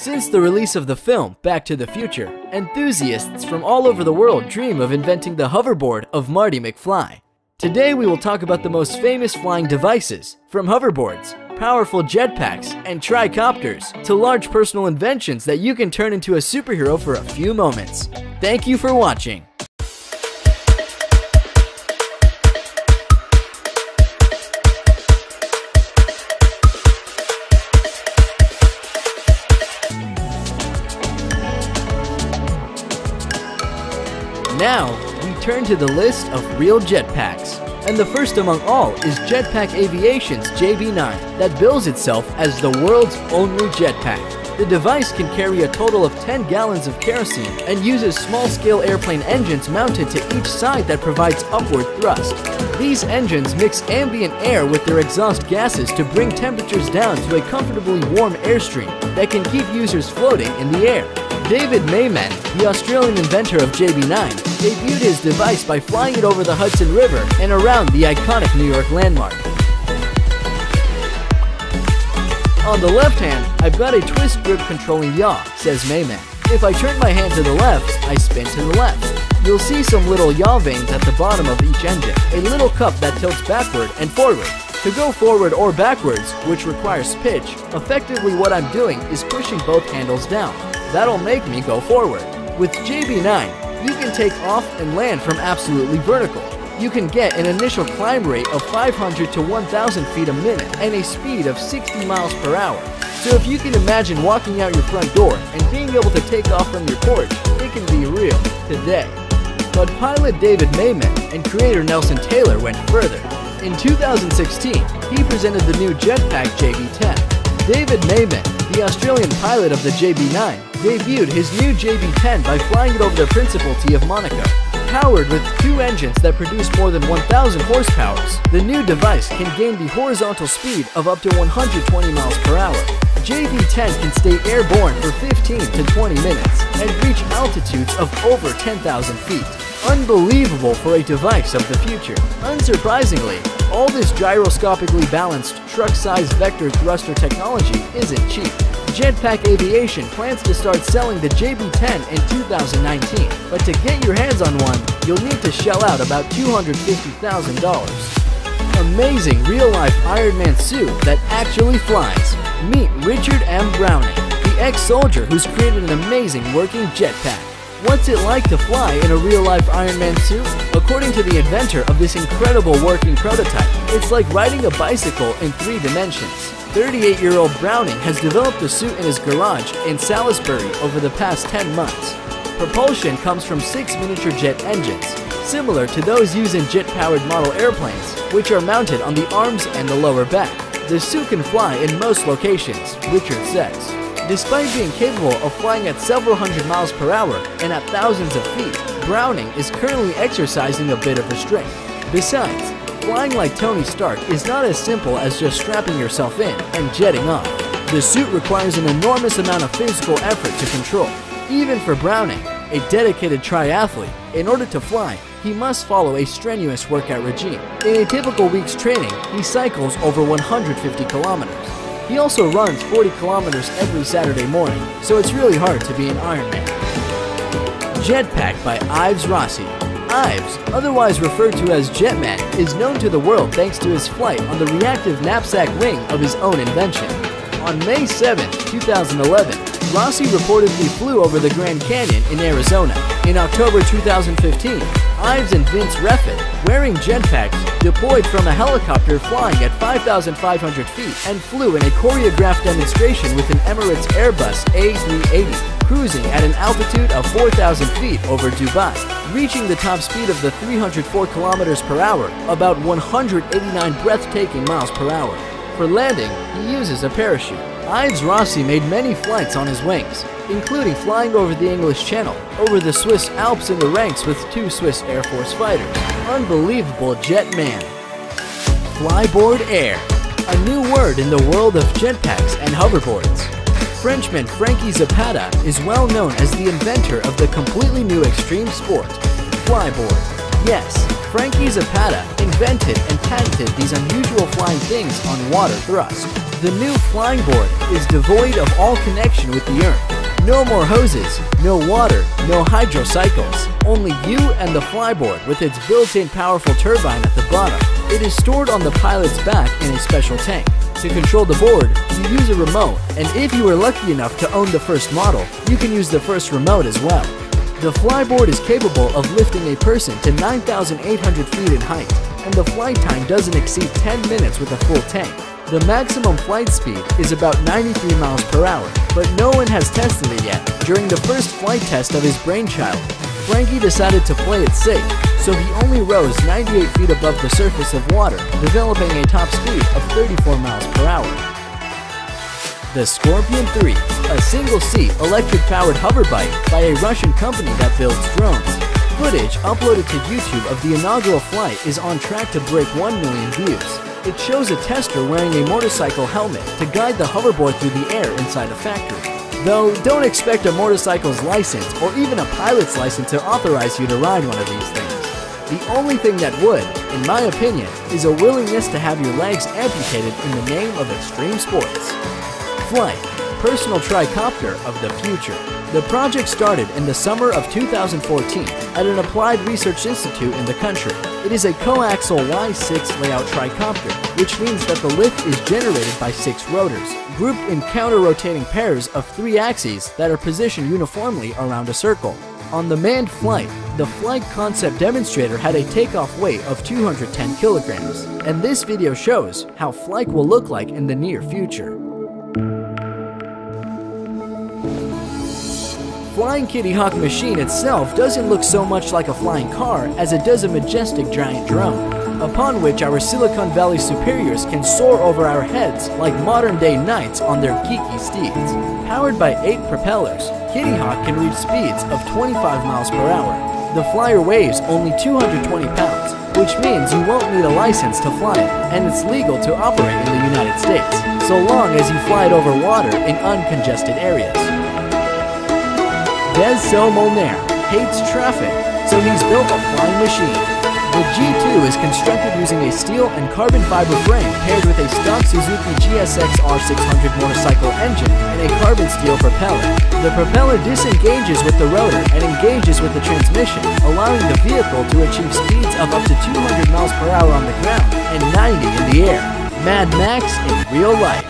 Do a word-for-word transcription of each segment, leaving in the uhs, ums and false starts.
Since the release of the film, Back to the Future, enthusiasts from all over the world dream of inventing the hoverboard of Marty McFly. Today we will talk about the most famous flying devices, from hoverboards, powerful jetpacks, and tricopters, to large personal inventions that you can turn into a superhero for a few moments. Thank you for watching. Now, we turn to the list of real jetpacks, and the first among all is Jetpack Aviation's J V nine that bills itself as the world's only jetpack. The device can carry a total of ten gallons of kerosene and uses small-scale airplane engines mounted to each side that provides upward thrust. These engines mix ambient air with their exhaust gases to bring temperatures down to a comfortably warm airstream that can keep users floating in the air. David Mayman, the Australian inventor of J B nine, debuted his device by flying it over the Hudson River and around the iconic New York landmark. On the left hand, I've got a twist grip controlling yaw, says Mayman. If I turn my hand to the left, I spin to the left. You'll see some little yaw vanes at the bottom of each engine, a little cup that tilts backward and forward. To go forward or backwards, which requires pitch, effectively what I'm doing is pushing both handles down. That'll make me go forward. With J B nine, you can take off and land from absolutely vertical. You can get an initial climb rate of five hundred to one thousand feet a minute and a speed of sixty miles per hour. So if you can imagine walking out your front door and being able to take off from your porch, it can be real today. But pilot David Mayman and creator Nelson Taylor went further. In two thousand sixteen, he presented the new jetpack J V ten. David Mayman, the Australian pilot of the J B nine, debuted his new J V ten by flying it over the Principality of Monaco. Powered with two engines that produce more than one thousand horsepower, the new device can gain the horizontal speed of up to one hundred twenty miles per hour. J V ten can stay airborne for fifteen to twenty minutes and reach altitudes of over ten thousand feet. Unbelievable for a device of the future. Unsurprisingly, all this gyroscopically balanced truck-sized vector thruster technology isn't cheap. Jetpack Aviation plans to start selling the J B ten in two thousand nineteen, but to get your hands on one, you'll need to shell out about two hundred fifty thousand dollars. Amazing real-life Iron Man suit that actually flies. Meet Richard M. Browning, the ex-soldier who's created an amazing working jetpack. What's it like to fly in a real-life Iron Man suit? According to the inventor of this incredible working prototype, it's like riding a bicycle in three dimensions. thirty-eight-year-old Browning has developed the suit in his garage in Salisbury over the past ten months. Propulsion comes from six miniature jet engines, similar to those used in jet-powered model airplanes, which are mounted on the arms and the lower back. The suit can fly in most locations, Richard says. Despite being capable of flying at several hundred miles per hour and at thousands of feet, Browning is currently exercising a bit of restraint. Besides, flying like Tony Stark is not as simple as just strapping yourself in and jetting off. The suit requires an enormous amount of physical effort to control. Even for Browning, a dedicated triathlete, in order to fly, he must follow a strenuous workout regime. In a typical week's training, he cycles over one hundred fifty kilometers. He also runs forty kilometers every Saturday morning, so it's really hard to be an Iron Man. Jetpack by Yves Rossy. Yves, otherwise referred to as Jetman, is known to the world thanks to his flight on the reactive knapsack wing of his own invention. On May seventh, two thousand eleven, Rossy reportedly flew over the Grand Canyon in Arizona. In October two thousand fifteen, Yves and Vince Reffet, wearing jetpacks, deployed from a helicopter flying at five thousand five hundred feet and flew in a choreographed demonstration with an Emirates Airbus A three eighty, cruising at an altitude of four thousand feet over Dubai, reaching the top speed of the three hundred four kilometers per hour, about one hundred eighty-nine breathtaking miles per hour. For landing, he uses a parachute. Yves Rossy made many flights on his wings, including flying over the English Channel, over the Swiss Alps in the ranks with two Swiss Air Force fighters. Unbelievable Jetman. Flyboard Air, a new word in the world of jetpacks and hoverboards. Frenchman Franky Zapata is well known as the inventor of the completely new extreme sport, Flyboard. Yes, Franky Zapata invented and patented these unusual flying things on water thrust. The new flying board is devoid of all connection with the Earth. No more hoses, no water, no hydrocycles. Only you and the flyboard with its built-in powerful turbine at the bottom. It is stored on the pilot's back in a special tank. To control the board, you use a remote, and if you are lucky enough to own the first model, you can use the first remote as well. The flyboard is capable of lifting a person to nine thousand eight hundred feet in height, and the flight time doesn't exceed ten minutes with a full tank. The maximum flight speed is about ninety-three miles per hour, but no one has tested it yet. During the first flight test of his brainchild, Franky decided to play it safe, so he only rose ninety-eight feet above the surface of water, developing a top speed of thirty-four miles per hour. The Scorpion three, a single-seat electric-powered hoverbike by a Russian company that builds drones. Footage uploaded to YouTube of the inaugural flight is on track to break one million views. It shows a tester wearing a motorcycle helmet to guide the hoverboard through the air inside a factory. Though, don't expect a motorcycle's license or even a pilot's license to authorize you to ride one of these things. The only thing that would, in my opinion, is a willingness to have your legs amputated in the name of extreme sports. FLIKE, personal tricopter of the future. The project started in the summer of two thousand fourteen at an applied research institute in the country. It is a coaxial Y six layout tricopter, which means that the lift is generated by six rotors, grouped in counter-rotating pairs of three axes that are positioned uniformly around a circle. On the manned flight, the FLIKE concept demonstrator had a takeoff weight of two hundred ten kilograms, and this video shows how FLIKE will look like in the near future. Flying Kitty Hawk machine itself doesn't look so much like a flying car as it does a majestic giant drone, upon which our Silicon Valley superiors can soar over our heads like modern-day knights on their geeky steeds. Powered by eight propellers, Kitty Hawk can reach speeds of twenty-five miles per hour. The flyer weighs only two hundred twenty pounds, which means you won't need a license to fly it, and it's legal to operate in the United States, so long as you fly it over water in uncongested areas. Denzel Molnar hates traffic, so he's built a flying machine. The G two is constructed using a steel and carbon fiber frame paired with a stock Suzuki G S X R six hundred motorcycle engine and a carbon steel propeller. The propeller disengages with the rotor and engages with the transmission, allowing the vehicle to achieve speeds of up to two hundred miles per hour on the ground and ninety in the air. Mad Max in real life.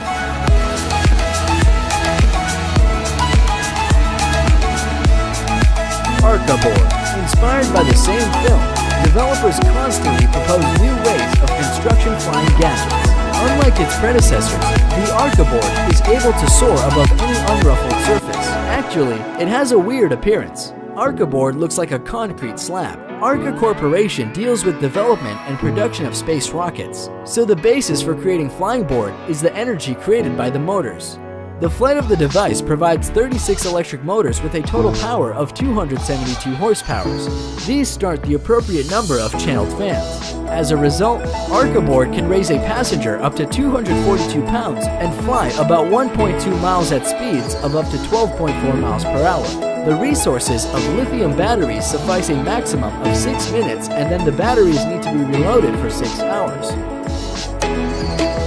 Arca board. Inspired by the same film, developers constantly propose new ways of construction flying gadgets. Unlike its predecessors, the Arca board is able to soar above any unruffled surface. Actually, it has a weird appearance. Arca board looks like a concrete slab. Arca Corporation deals with development and production of space rockets, so the basis for creating flying board is the energy created by the motors. The flight of the device provides thirty-six electric motors with a total power of two hundred seventy-two horsepowers. These start the appropriate number of channeled fans. As a result, Arca board can raise a passenger up to two hundred forty-two pounds and fly about one point two miles at speeds of up to twelve point four miles per hour. The resources of lithium batteries suffice a maximum of six minutes, and then the batteries need to be reloaded for six hours.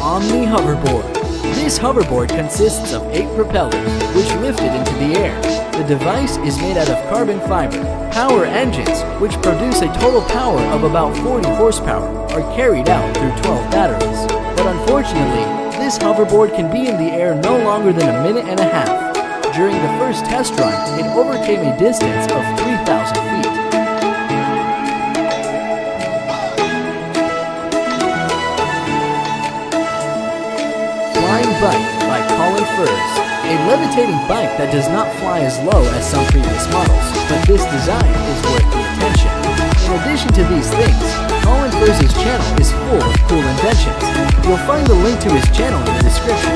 Omni Hoverboard. This hoverboard consists of eight propellers, which lift it into the air. The device is made out of carbon fiber. Power engines, which produce a total power of about forty horsepower, are carried out through twelve batteries. But unfortunately, this hoverboard can be in the air no longer than a minute and a half. During the first test run, it overcame a distance of three thousand feet. Bike by Colin Furze, a levitating bike that does not fly as low as some previous models, but this design is worth the attention. In addition to these things, Colin Furze's channel is full of cool inventions. You'll find the link to his channel in the description.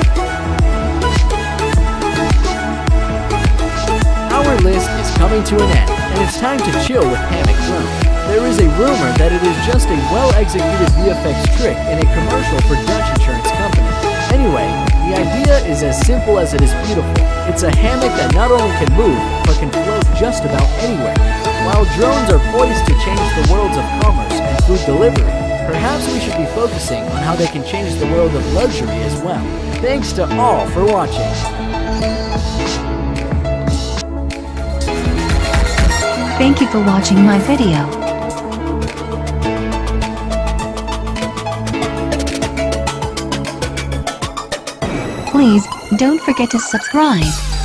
Our list is coming to an end, and it's time to chill with Hammock Drone. There is a rumor that it is just a well-executed V F X trick in a commercial for Dutch insurance company. Anyway, the idea is as simple as it is beautiful. It's a hammock that not only can move, but can float just about anywhere. While drones are poised to change the worlds of commerce and food delivery, perhaps we should be focusing on how they can change the world of luxury as well. Thanks to all for watching. Thank you for watching my video. Please, don't forget to subscribe.